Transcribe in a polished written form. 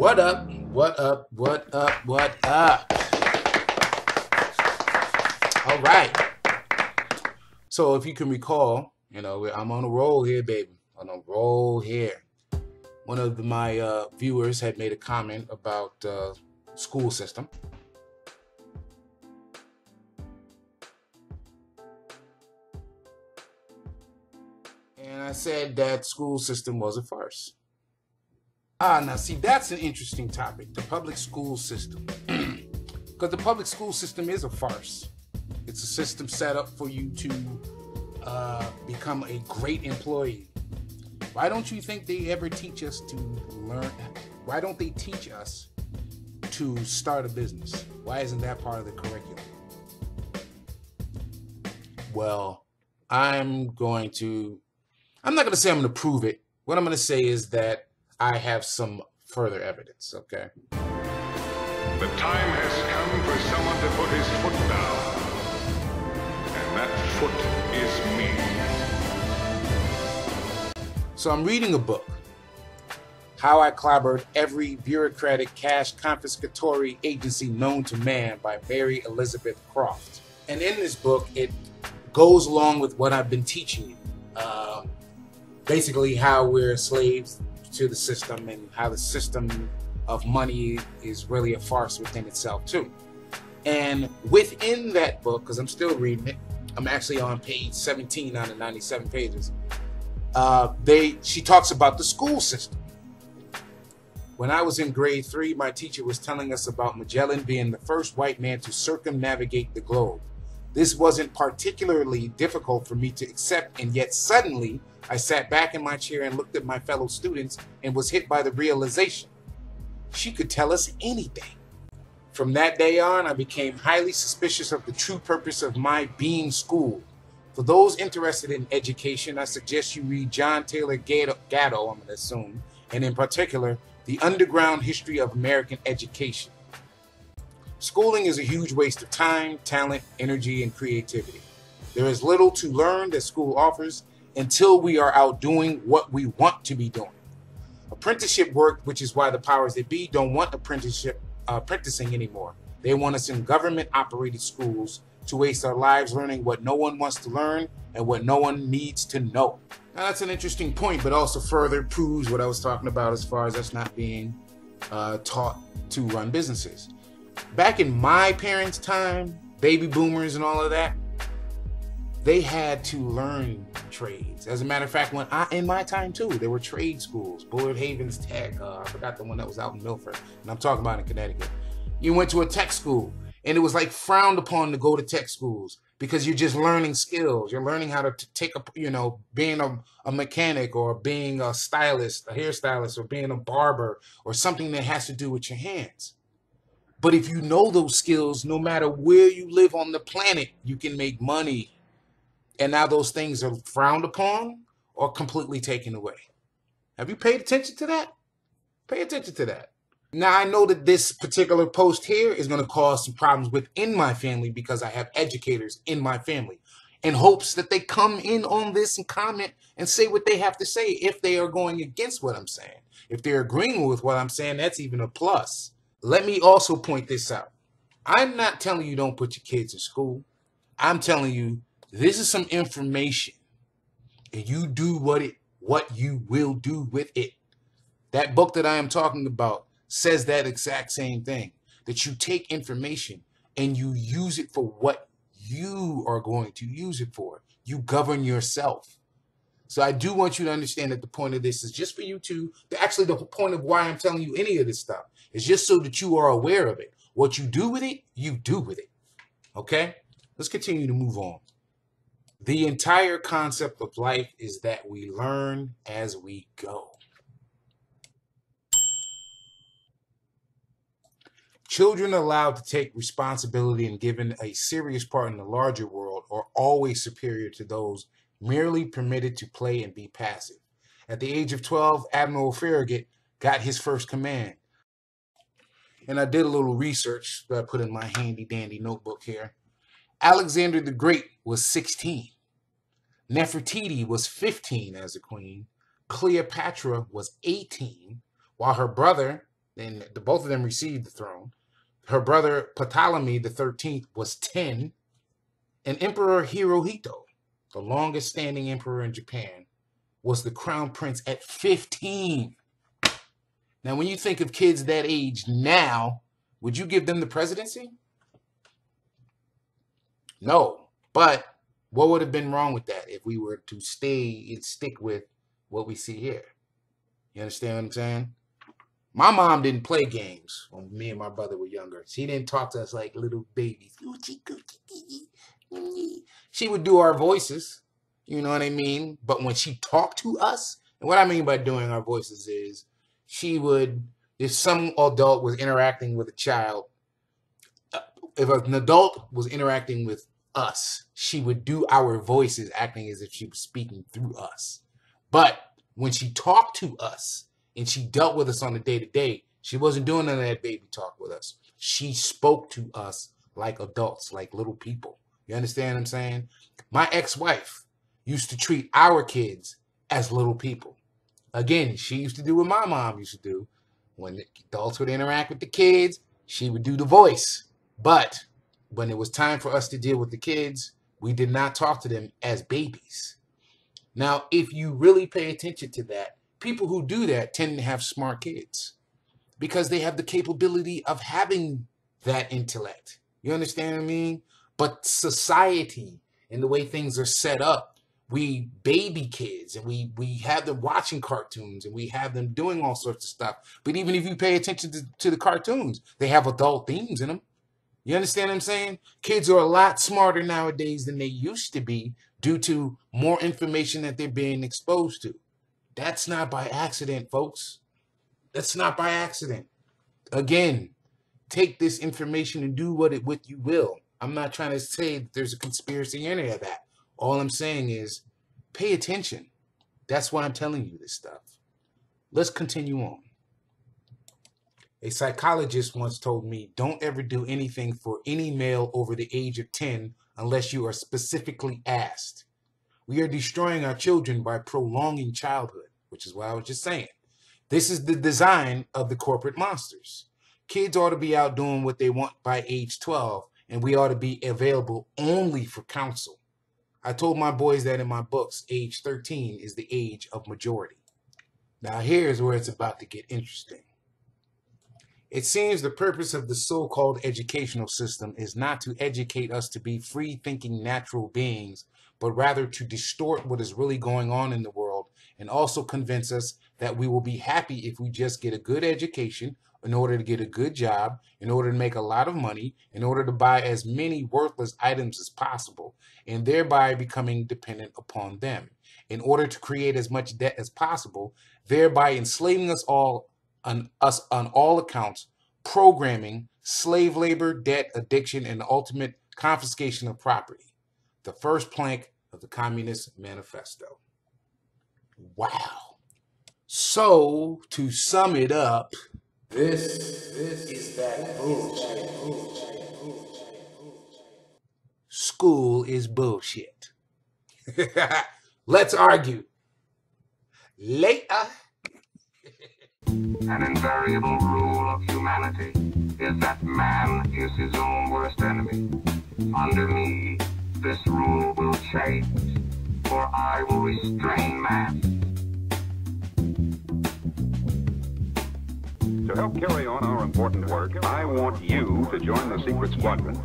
What up? What up? What up? What up? All right. So if you can recall, you know, I'm on a roll here, baby. On a roll here. One of my viewers had made a comment about school system. And I said that school system was a farce. Ah, now see, that's an interesting topic, the public school system. Because the public school system is a farce. It's a system set up for you to become a great employee. Why don't you think they ever teach us to learn? Why don't they teach us to start a business? Why isn't that part of the curriculum? Well, I'm not going to say I'm going to prove it. What I'm going to say is that I have some further evidence, okay? The time has come for someone to put his foot down. And that foot is me. So I'm reading a book, How I Clabbered Every Bureaucratic Cash Confiscatory Agency Known to Man by Mary Elizabeth Croft. And in this book, it goes along with what I've been teaching you. Basically how we're slaves to the system and how the system of money is really a farce within itself too. And within that book, because I'm still reading it, I'm actually on page 17 out of 97 pages, she talks about the school system. When I was in grade 3, my teacher was telling us about Magellan being the first white man to circumnavigate the globe. This wasn't particularly difficult for me to accept, and yet suddenly I sat back in my chair and looked at my fellow students and was hit by the realization. She could tell us anything. From that day on, I became highly suspicious of the true purpose of my being schooled. For those interested in education, I suggest you read John Taylor Gatto, I'm going to assume, and in particular, The Underground History of American Education. Schooling is a huge waste of time, talent, energy, and creativity. There is little to learn that school offers until we are out doing what we want to be doing. Apprenticeship work, which is why the powers that be don't want apprenticing anymore. They want us in government-operated schools to waste our lives learning what no one wants to learn and what no one needs to know. Now, that's an interesting point, but also further proves what I was talking about as far as us not being taught to run businesses. Back in my parents' time, baby boomers and all of that, they had to learn trades. As a matter of fact, in my time too, there were trade schools, Bullard Havens Tech, I forgot the one that was out in Milford, and I'm talking about in Connecticut. You went to a tech school, and it was like frowned upon to go to tech schools because you're just learning skills. You're learning how to take a, you know, being a mechanic or being a stylist, a hairstylist, or being a barber or something that has to do with your hands. But if you know those skills, no matter where you live on the planet, you can make money. And now those things are frowned upon or completely taken away. Have you paid attention to that? Pay attention to that. Now, I know that this particular post here is going to cause some problems within my family because I have educators in my family, in hopes that they come in on this and comment and say what they have to say if they are going against what I'm saying. If they're agreeing with what I'm saying, that's even a plus. Let me also point this out. I'm not telling you don't put your kids in school. I'm telling you this is some information, and you do what you will do with it. That book that I am talking about says that exact same thing, that you take information and you use it for what you are going to use it for. You govern yourself. So I do want you to understand that the point of this is just for you to, actually the point of why I'm telling you any of this stuff is just so that you are aware of it. What you do with it, you do with it. Okay? Let's continue to move on. The entire concept of life is that we learn as we go. Children allowed to take responsibility and given a serious part in the larger world are always superior to those merely permitted to play and be passive. At the age of 12, Admiral Farragut got his first command. And I did a little research that I put in my handy dandy notebook here. Alexander the Great was 16. Nefertiti was 15 as a queen. Cleopatra was 18, while her brother, and both of them received the throne. Her brother Ptolemy the 13th was 10, and Emperor Hirohito, the longest standing emperor in Japan, was the crown prince at 15. Now, when you think of kids that age now, would you give them the presidency? No, but what would have been wrong with that if we were to stay and stick with what we see here? You understand what I'm saying? My mom didn't play games when me and my brother were younger. She didn't talk to us like little babies. She would do our voices, you know what I mean? But when she talked to us, and what I mean by doing our voices is she would, if some adult was interacting with a child, if an adult was interacting with us, she would do our voices, acting as if she was speaking through us. But when she talked to us and she dealt with us on the day-to-day, she wasn't doing none of that baby talk with us. She spoke to us like adults, like little people. You understand what I'm saying? My ex-wife used to treat our kids as little people. Again, she used to do what my mom used to do. When the adults would interact with the kids, she would do the voice. But when it was time for us to deal with the kids, we did not talk to them as babies. Now, if you really pay attention to that, people who do that tend to have smart kids because they have the capability of having that intellect. You understand what I mean? But society and the way things are set up, we baby kids and we have them watching cartoons and we have them doing all sorts of stuff. But even if you pay attention to the cartoons, they have adult themes in them. You understand what I'm saying? Kids are a lot smarter nowadays than they used to be due to more information that they're being exposed to. That's not by accident, folks. That's not by accident. Again, take this information and do what it with you will. I'm not trying to say that there's a conspiracy in any of that. All I'm saying is pay attention. That's why I'm telling you this stuff. Let's continue on. A psychologist once told me, don't ever do anything for any male over the age of 10 unless you are specifically asked. We are destroying our children by prolonging childhood, which is what I was just saying. This is the design of the corporate monsters. Kids ought to be out doing what they want by age 12, and we ought to be available only for counsel. I told my boys that in my books, age 13 is the age of majority. Now here's where it's about to get interesting. It seems the purpose of the so-called educational system is not to educate us to be free-thinking natural beings, but rather to distort what is really going on in the world and also convince us that we will be happy if we just get a good education in order to get a good job, in order to make a lot of money, in order to buy as many worthless items as possible, and thereby becoming dependent upon them, in order to create as much debt as possible, thereby enslaving us all on all accounts, programming, slave labor, debt, addiction, and the ultimate confiscation of property. The first plank of the Communist Manifesto. Wow. So, to sum it up, this is that bullshit. School is bullshit. Let's argue. Later. An invariable rule of humanity is that man is his own worst enemy. Under me, this rule will change, for I will restrain man. To help carry on our important work, I want you to join the Secret Squadron.